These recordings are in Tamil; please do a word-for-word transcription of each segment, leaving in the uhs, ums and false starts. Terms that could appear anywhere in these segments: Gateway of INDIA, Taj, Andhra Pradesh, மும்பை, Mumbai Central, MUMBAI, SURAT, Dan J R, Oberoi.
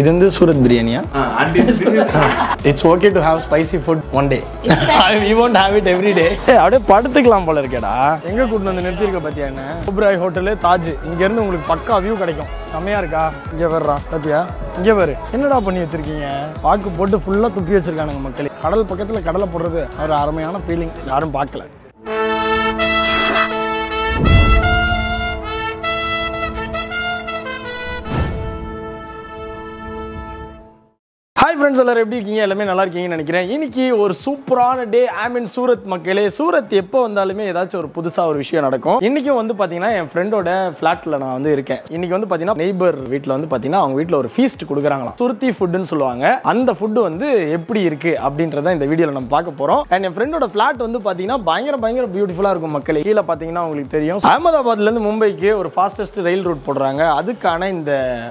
This is Surat biryani. Ah, and this is. It's okay to have spicy food one day. We won't have it every day. Hey, that's part of the glam baller. Where you come from? Oberoi Hotel, Taj. Here you will get a view. Come here, come here. Come here. Come here. What are you doing? Park board full of people. People are putting கடல போடுறது ஒரு ஆர்மையான ஃபீலிங் யாரும் பார்க்கல Hi friends, all are happy. You all are doing well. I am doing well. Today is day. I am in Surat, Makkale. Surat, you all are doing well. Today is a new issue. Today, I am sitting in my friend's flat. Today, I am sitting in my neighbor's house. They are giving a feast. Surati food is called. That food is how it is. That is the video we are going to see. And my friend's flat is very beautiful. Makkale, you all know. I am from Mumbai. They are the fastest rail route. They are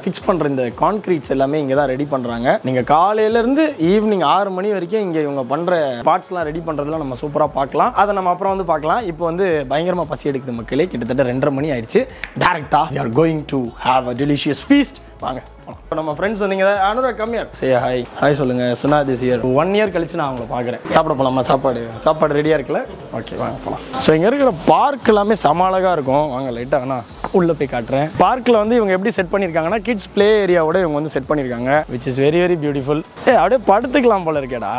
fixing the concrete. They are ready for it. காலையிலிருந்து ஈவினிங் ஆறு மணி வரைக்கும் இங்க இவங்க பண்ற பார்ட்ஸ்லாம் ரெடி பண்றதெல்லாம் நம்ம சூப்பரா பார்க்கலாம். அத நம்ம அப்புறம் வந்து பார்க்கலாம். இப்போ வந்து பயங்கரமா பசி எடுக்குது மக்களே. கிட்டத்தட்ட இரண்டரை மணி ஆயிடுச்சு. டைரக்டா we are going to have a delicious feast. வாங்க. நம்ம फ्रेंड्स வந்தீங்க. Anura come here. Say hi. Hi சொல்லுங்க. சுனா திஸ் இயர் one இயர் கழிச்சு நான் உங்களை பார்க்கறேன். சாப்பிட போலாமா சாப்பாடு? சாப்பாடு ரெடியா இருக்குல? ஓகே வாங்க போலாம். சோ இங்க இருக்கிற பார்க் எல்லாமே செம அழகா இருக்கும். வாங்க லைட்டா அண்ணா. உள்ள போய் காட்றேன் பார்க்ல வந்து இவங்க எப்படி செட் பண்ணிருக்காங்கன்னா கிட்ஸ் ப்ளே ஏரியாவோட இவங்க வந்து செட் பண்ணிருக்காங்க which is very very beautiful ஏய் அப்படியே படுத்துக்கலாம் போல இருக்கேடா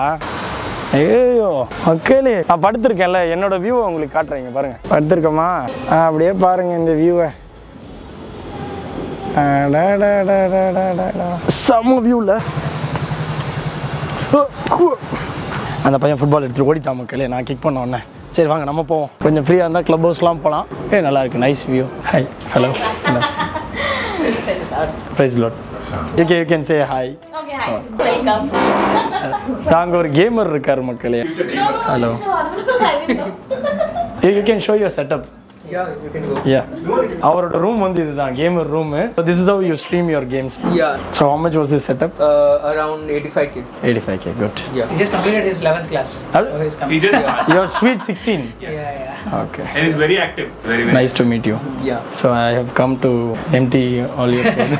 ஐயோ அக்கலே நான் படுத்துர்க்கேன்ல என்னோட வியூவை உங்களுக்கு காட்றேன் பாருங்க படுத்துர்க்கமா அப்படியே பாருங்க இந்த வியூவை டா டா டா டா டா சம் வியூல அந்த பையன் ஃபுட்பால் எடுத்து ஓடிட்டான் மக்களே நான் கிக் பண்ண உடனே சரி வாங்க நம்ம போவோம் கொஞ்சம் ஃப்ரீயா இருந்தா கிளப் ஹவுஸ்லாம் போலாம் ஏ நல்லா இருக்கு நைஸ் வியூ ஹாய் ஹலோ பிரைஸ் லாட் okay you can say hi okay hi welcome தாங்க ஒரு கேமர் இருக்கார் மக்களே hello you can show your setup Yeah, you can go. Yeah. Our room on this is gamer room. So this is how you stream your games. Yeah. So how much was this setup? Uh, around eighty-five K. eighty-five K, good. Yeah. He just completed his eleventh class. Hello? His he just passed. You're sweet sixteen. Yes. Yeah, yeah. Okay. And he's very active. Very, very. Nice to meet you. Yeah. So I have come to empty all your food.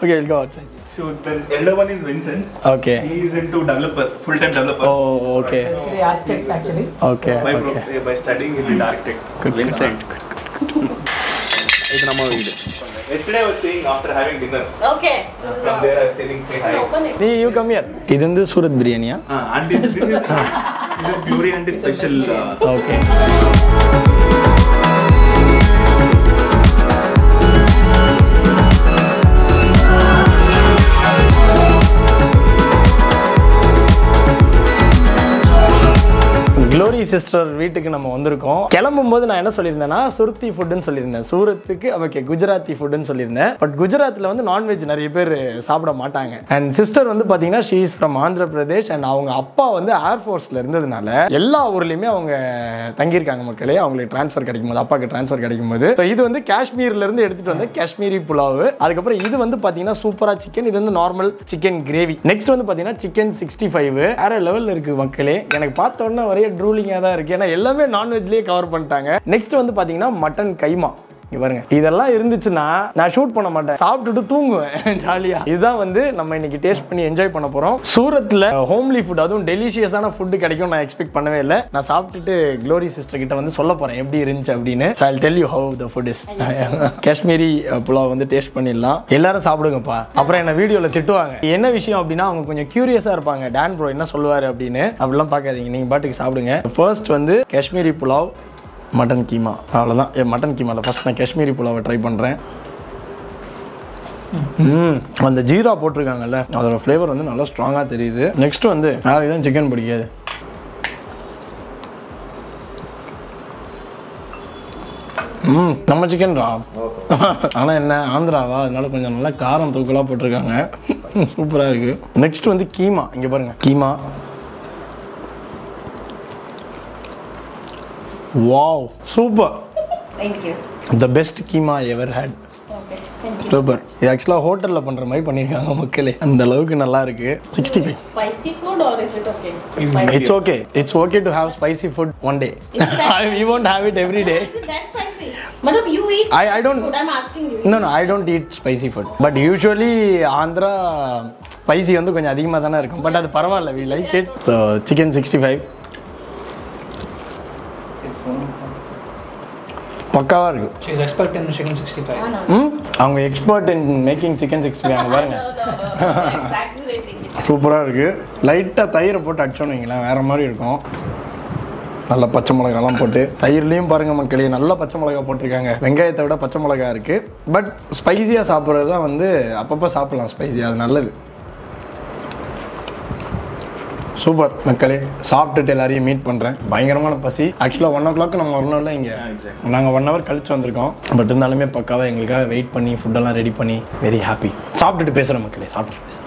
Okay, we'll go outside. So the elder one is Vincent. Okay. He is into developer, full-time developer. Oh, okay. So, he's architect actually. Okay. So, by, okay. Pro, by studying, he'll be architect. Good, Vincent. Good, good, good. It's our video. Yesterday I was saying after having dinner. Okay. From no. there I was telling say hi. No, hey, you come here. This is Surat biryani. Ah, and this, this is this is glory and special. Uh, okay. Glory sister வீட்டுக்கு நம்ம வந்திருக்கோம். கிளம்பும்போது நான் என்ன சொல்லிருந்தேன்னா சுரத்தி ஃபுட்னு சொல்லிருந்தேன். சூரத்துக்கு ஓகே குஜராத்தி ஃபுட்னு சொல்லிருந்தேன். பட் குஜராத்ல வந்து நான் வெஜ் நிறைய பேர் சாப்பிட மாட்டாங்க. And sister வந்து பாத்தீங்கன்னா she is from Andhra Pradesh and அவங்க அப்பா வந்து ஏர் ஃபோர்ஸ்ல இருந்ததனால எல்லா ஊர்லயுமே அவங்க தங்கி இருக்காங்க மக்களே. அவங்களுக்கு ட்ரான்ஸ்ஃபர் கிடைக்கும்போது அப்பாக்கு ட்ரான்ஸ்ஃபர் கிடைக்கும்போது சோ இது வந்து காஷ்மீர்ல இருந்து எடுத்துட்டு வந்த காஷ்மீரி புலாவ். அதுக்கு அப்புறம் இது வந்து பாத்தீங்கன்னா சூப்பரா சிக்கன். இது வந்து நார்மல் சிக்கன் கிரேவி. நெக்ஸ்ட் வந்து பாத்தீங்கன்னா சிக்கன் sixty-five. வேற லெவல்ல இருக்கு மக்களே. எனக்கு பார்த்த உடனே ஒரே ரூலிங்கா தான் இருக்கு ஏனா எல்லாமே நான் வெஜ்லயே கவர் பண்ணிட்டாங்க நெக்ஸ்ட் வந்து பாத்தீங்கன்னா மட்டன் கைமா இங்க பாருங்க இதெல்லாம் இருந்துச்சுனா நான் ஷூட் பண்ண மாட்டேன் சாப்பிட்டுட்டு தூங்குவேன் ஜாலியா இதுதான் வந்து நம்ம இன்னைக்கு டேஸ்ட் பண்ணி என்ஜாய் பண்ண போறோம் சூரத்ல ஹோம்லி ஃபுட் அதுவும் டெலிஷியஸான ஃபுட் கிடைக்கும் நான் எக்ஸ்பெக்ட் பண்ணவே இல்ல நான் சாப்பிட்டுட்டு க்ளோரி சிஸ்டர் கிட்ட வந்து சொல்ல போறேன் எப்படி இருந்துச்சு அப்படினு so I'll tell you how the food is Kashmiri pulao வந்து டேஸ்ட் பண்ணிடலாம் எல்லாரும் சாப்பிடுங்கப்பா அப்புறம் என்ன வீடியோல திட்டுவாங்க என்ன விஷயம் அப்படினா அவங்க கொஞ்சம் கியூரியஸா இருப்பாங்க டான் ப்ரோ என்ன சொல்வாரு அப்படினு அப்படிலாம் பார்க்காதீங்க நீங்க பாட்டுக்கு சாப்பிடுங்க ஃபர்ஸ்ட் வந்து காஷ்மீரி புலாவ் மட்டன் கீமா அவ்வளவுதான் ஏ மட்டன் கீமால ஃபர்ஸ்ட் நான் காஷ்மீரி புலாவை ட்ரை பண்றேன் ம் அந்த ஜீரா போட்டுருக்காங்கல்ல அதோட ஃப்ளேவர் வந்து நல்லா ஸ்ட்ராங்கா தெரியுது நெக்ஸ்ட் வந்து நாளைக்கு தான் சிக்கன் பிடிக்காது ம் நம்ம சிக்கன் ரா ஆனா என்ன ஆந்திராவா அதனால கொஞ்சம் நல்லா காரம் தூக்கலா போட்டுருக்காங்க சூப்பரா இருக்கு நெக்ஸ்ட் வந்து கீமா இங்க பாருங்க keema Wow, super. Thank you. The best keema I ever had. Okay, thank you. Super. It actually a hotel la pandra mari panniranga makkale. And the lavukku nalla irukku. sixty-five. Spicy food or is it okay? It's, it's okay. It's okay to have spicy food one day. We won't have it every day. Is it that spicy? Matlab you eat I, I don't, food, I'm asking you. No, no, I don't eat spicy food. But usually Andhra spicy is a little bit, but that's fine, we like it. So, chicken sixty-five. She's expert in chicken sixty-five. Hmm? I'm expert in making chicken sixty-five. No, no, no. Exaggerating it. Super. Light thair pot achchonu ingla. Vera mari irukum. Nalla pacha mulagalam potu. Thairliyum parunga makkale nalla pacha mulaga potirukanga. Vengayatha vida pacha mulaga irukku. But spicy ah saapradha vandu appappa saappalam spicy ah nalladhu. Super, மக்களே சாப்பிட்டுட்டு எல்லாரையும் மீட் பண்றேன். பயங்கரமான பசி. एक्चुअली one o'clock நம்ம வரணும்ல இங்க. நாங்க one hour கழிச்சு வந்திருக்கோம். பட் இருந்தாலுமே பக்காவா எங்களுக்காக வெயிட் பண்ணி ஃபுட் எல்லாம் ரெடி பண்ணி very happy. சாப்பிட்டுட்டு பேசுறேன் மக்களே. சாப்பிட்டுட்டு பேசுறேன்.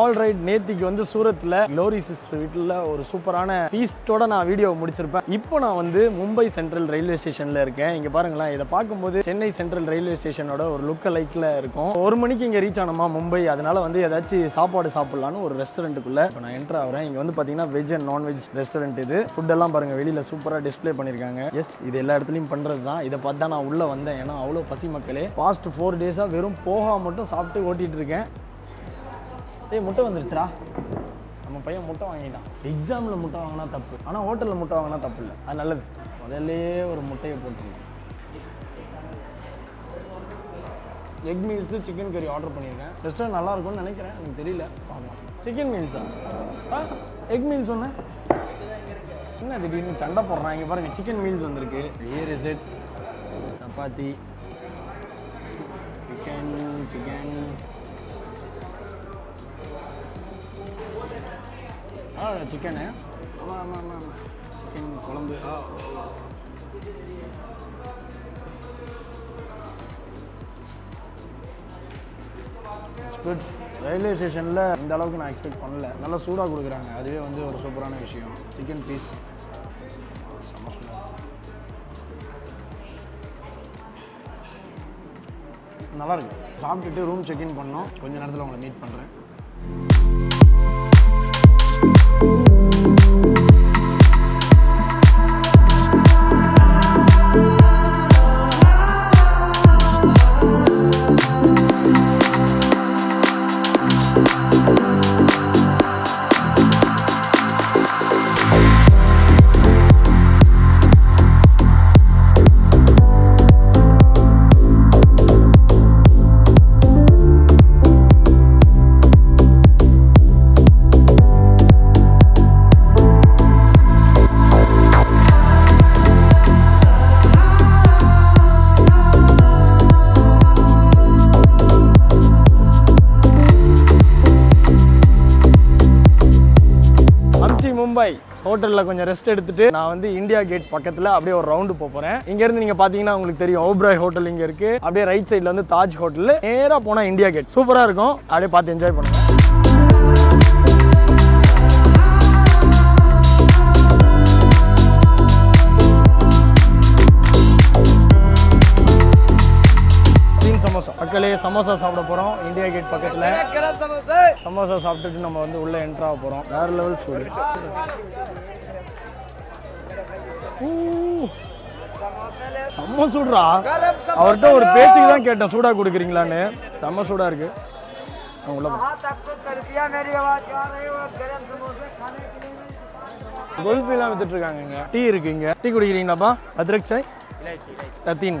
Alright, நேத்திக்கு வந்து சூரத்ல Glory Sister வீட்ல ஒரு சூப்பரான feast-ஓட நான் வீடியோ முடிச்சிருப்பேன். இப்போ நான் வந்து மும்பை சென்ட்ரல் ரயில்வே ஸ்டேஷன்ல இருக்கேன். இங்க பாருங்களா, இத பாக்கும்போது சென்னை சென்ட்ரல் ரயில்வே ஸ்டேஷனோட ஒரு லுக் லைக்ல இருக்கும். ஒரு மணிக்கு இங்க ரீச் ஆனமா மும்பை. அதனால வந்து ஏதாச்சும் சாப்பாடு சாப்பிடலாம்னு ஒரு ரெஸ்டாரண்ட்க்குள்ள இப்போ நான் என்டர் ஆவறேன். இங்க வந்து பாத்தீங்கன்னா veg and non veg restaurant இது. ஃபுட் எல்லாம் பாருங்க வெளியில சூப்பரா டிஸ்ப்ளே பண்ணிருக்காங்க. எஸ், இது எல்லா இடத்துலயும் பண்றதுதான். இத பார்த்து தான் நான் உள்ள வந்தேன். ஏன்னா அவ்வளவு பசி மக்களே. பாஸ்ட் four days-ஆ வெறும் போகா மட்டும் சாப்பிட்டு ஓட்டிட்டு இருக்கேன். ஏய் முட்டை வந்துருச்சுடா. நம்ம பையன் முட்டை வாங்கிட்டான். எக்ஸாம்ல முட்டை வாங்கினா தப்பு, ஆனா ஹோட்டல்ல முட்டை வாங்கினா தப்பு இல்லை. அது நல்லது. முதல்ல ஒரு முட்டையை போட்டுருக்கேன். எக் மீல்ஸு சிக்கன் கறி ஆர்டர் பண்ணியிருக்கேன். ரெஸ்டாரண்ட் நல்லா இருக்கும்னு நினைக்கிறேன், எனக்கு தெரியல. ஆமாம், சிக்கன் மீல்ஸா? ஆ, எக் மீல்ஸ் ஒன்று. என்ன திடீர்னு சண்டை போடுறான்? இங்கே பாருங்க, சிக்கன் மீல்ஸ் வந்திருக்கு. ஏ ரெசெட் chapati chicken chicken Ah, chicken है. Ah, ah, ah, chicken Colombo. Ah. It's good. Railway station ला इन दालों को ना expect करने ला. नाला सूड़ा गुड़ कराएंगे. आदि वे वंदे वर्षों पुराने विषय हो. Chicken piece. नाला रे. शाम के टे room check in करना. कुछ जनार्दन लोगों ने meet पन रहे. ஹோட்டல்ல கொஞ்சம் ரெஸ்ட் எடுத்துட்டு நான் வந்து இந்தியா கேட் பக்கத்துல அப்படியே ஒரு ரவுண்ட் போறேன். இங்க இருந்து நீங்க பாத்தீங்கன்னா உங்களுக்கு தெரியும் ஓப்ராய் ஹோட்டல் இங்க இருக்கு. அப்படியே ரைட் சைடுல வந்து தாஜ் ஹோட்டல், நேரா போனா இந்தியா கேட். சூப்பரா இருக்கும், அப்படியே பார்த்து என்ஜாய் பண்ணுங்க. மக்களே சமோசா சாப்பிட போறோம் இந்தியா கேட் பக்கத்துல. சமோசா சாப்பிட்டுட்டு நம்ம வந்து உள்ள என்டர் ஆக போறோம். வேற லெவல் ஃபுட். சமோசா சூடா. அவர்ட்ட ஒரு பேச்சுக்கு தான் கேட்டேன் சூடா குடுக்குறீங்களான்னு. சமோசா சூடா இருக்கு. குல்ஃபி எல்லாம் வித்துட்டு இருக்காங்க. டீ இருக்குங்க. டீ குடிக்கிறீங்களாப்பா? அதிரக் சாய் தத்தீன்.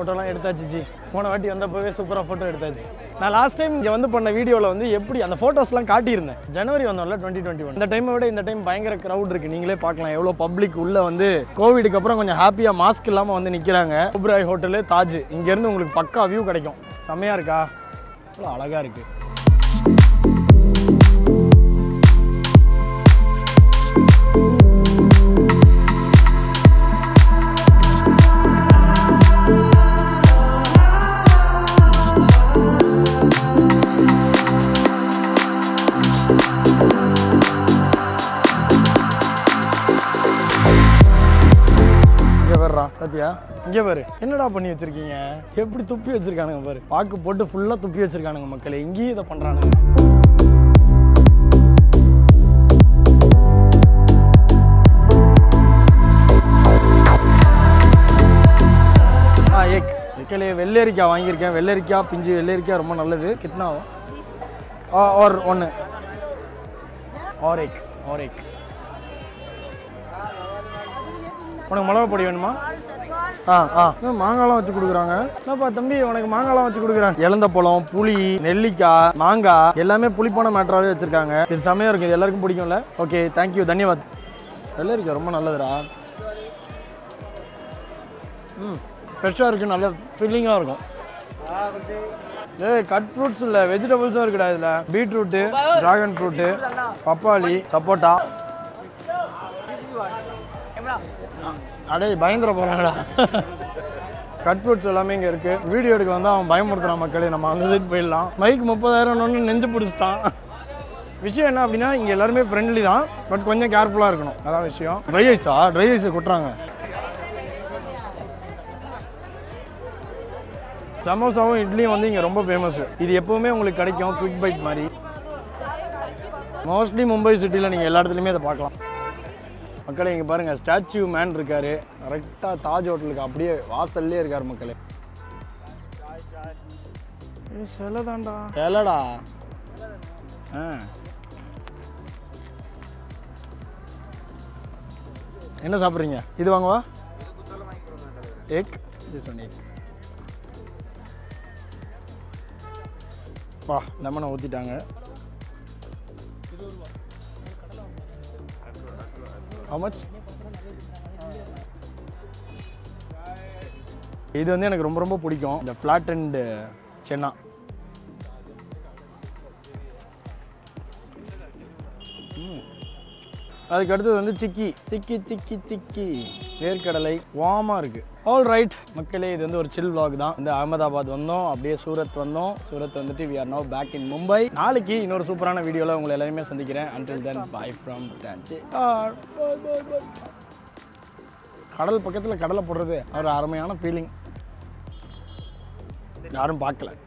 photo எடுத்தாச்சு ஜி. போன வாட்டி வந்தப்பவே சூப்பரா photo எடுத்தாச்சு. நான் லாஸ்ட் டைம் இங்க வந்து பண்ண வீடியோல வந்து எப்படி அந்த போட்டோஸ்லாம் காட்டி இருந்தேன். ஜனவரி வந்தோம்ல twenty twenty-one. இந்த டைமை விட இந்த டைம் பயங்கர crowd இருக்கு. நீங்களே பார்க்கலாம் எவ்வளவு பப்ளிக் உள்ள வந்து கோவிட்க்கு அப்புறம் கொஞ்சம் ஹாப்பியா மாஸ்க் இல்லாம வந்து நிக்கறாங்க. ஓபராய் ஹோட்டல்ல தாஜ். இங்க இருந்து உங்களுக்கு பக்கா வியூ கிடைக்கும். செமையா இருக்கா? அவ்வளவு அழகா இருக்கு. சத்யா இங்க பாரு என்னடா பண்ணி வச்சிருக்கீங்க எப்படி துப்பி வச்சிருக்கானுங்க பாரு பாக்கு போட்டு ஃபுல்லா துப்பி வச்சிருக்கானுங்க மக்களே இங்கேயே இத பண்றானுங்க ஆ ஏக் மக்களே வெள்ளரிக்கா வாங்கி இருக்கேன் வெள்ளரிக்கா பிஞ்சு வெள்ளரிக்கா ரொம்ப நல்லது கிட்னா ஆ और one और एक और एक உனக்கு மளவ பொடி வேணுமா ஆ ஆ மாங்காலாம் வச்சு குடுக்குறாங்க என்னப்பா தம்பி உனக்கு மாங்காலாம் வச்சு குடுக்குறாங்க எலந்த பழம் புளி நெல்லிக்காய் மாங்காய் எல்லாமே புளிப்பான மேட்டராவே வச்சிருக்காங்க இது சமையா இருக்கு எல்லாருக்கும் பிடிக்கும்ல ஓகே थैंक यू धन्यवाद எல்லாருக்கும் ரொம்ப நல்லதுடா ம் ஃப்ரெஷ்ஷா இருக்கு நல்ல ஃபில்லிங்கா இருக்கும் ஏய் கட் ஃப்ரூட்ஸ் இல்ல வெஜிடபிள்ஸா இருக்குடா இதுல பீட்ரூட் டிராகன் ஃப்ரூட் பப்பாளி சப்போட்டா அடே பயங்கர போறாங்கடா கட் ஃப்ரூட்ஸ் எல்லாமே இங்க இருக்கு வீடியோ எடுக்க வந்து அவன் பயமுறுத்துறான் மக்களே நம்ம அந்த சைட் போயிடலாம் மைக் முப்பதாயிரம் ஒன்று நெஞ்சு பிடிச்சிட்டான் விஷயம் என்ன அப்படின்னா இங்கே எல்லாருமே ஃப்ரெண்ட்லி தான் பட் கொஞ்சம் கேர்ஃபுல்லாக இருக்கணும் அதான் விஷயம் ட்ரை ஐஸா ட்ரை ஐஸை கொட்டுறாங்க சமோசாவும் இட்லியும் வந்து இங்கே ரொம்ப ஃபேமஸ் இது எப்போவுமே உங்களுக்கு கிடைக்கும் குவிக் பைட் மாதிரி மோஸ்ட்லி மும்பை சிட்டியில் நீங்கள் எல்லா இடத்துலையுமே அதை பார்க்கலாம் மக்களே இங்கே பாருங்கள் ஸ்டாச்சு மேன் இருக்காரு கரெக்டாக தாஜ் ஹோட்டலுக்கு அப்படியே வாசல்லே இருக்காரு மக்களே சில தாண்டா சிலடா ஆ என்ன சாப்பிட்றீங்க இது வாங்குவா எக் எக் வா லெமனை ஊற்றிட்டாங்க How much? இது வந்து எனக்கு ரொம்ப ரொம்ப பிடிக்கும் இந்த ஃபிளாட் அண்ட் சென்னா அதுக்கு அடுத்தது வந்து சிக்கி சிக்கி சிக்கி சிக்கி வேர்க்கடலை வாமா இருக்கு ஆல் ரைட் மக்களே இது வந்து ஒரு சில் vlog தான் இந்த அகமதாபாத் வந்தோம் அப்படியே சூரத் வந்தோம் சூரத் வந்துட்டு we are now back in Mumbai நாளைக்கு இன்னொரு சூப்பரான வீடியோல உங்களை எல்லாரையுமே சந்திக்கிறேன் until then bye from Dan J R கடல் பக்கத்துல கடலை போடுறது ஒரு அருமையான ஃபீலிங் யாரும் பார்க்கல